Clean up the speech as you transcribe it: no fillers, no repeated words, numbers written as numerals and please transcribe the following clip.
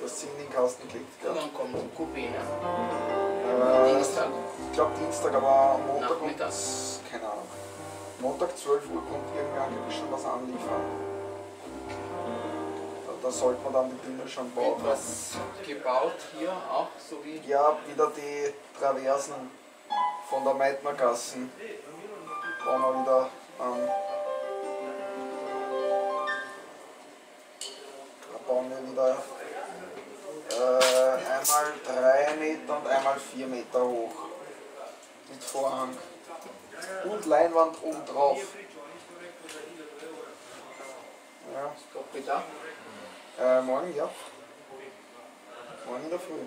das sie in den Kasten kriegt. Gell? Und dann kommt die Coupé, ne? Dienstag? Ich glaube Dienstag, aber Montag und keine Ahnung. Montag 12 Uhr kommt irgendwer angeblich schon was anliefern. Da sollte man dann die Dinge schon bauen. Was gebaut hier auch, so wie? Ja, wieder die Traversen von der Meitner Gasse. Bauen wir wieder an. Da bauen wir wieder einmal 3 Meter und einmal 4 Meter hoch. Mit Vorhang. Und Leinwand oben drauf. Ja, stopp bitte. Morgen, ja. Morgen in der Früh.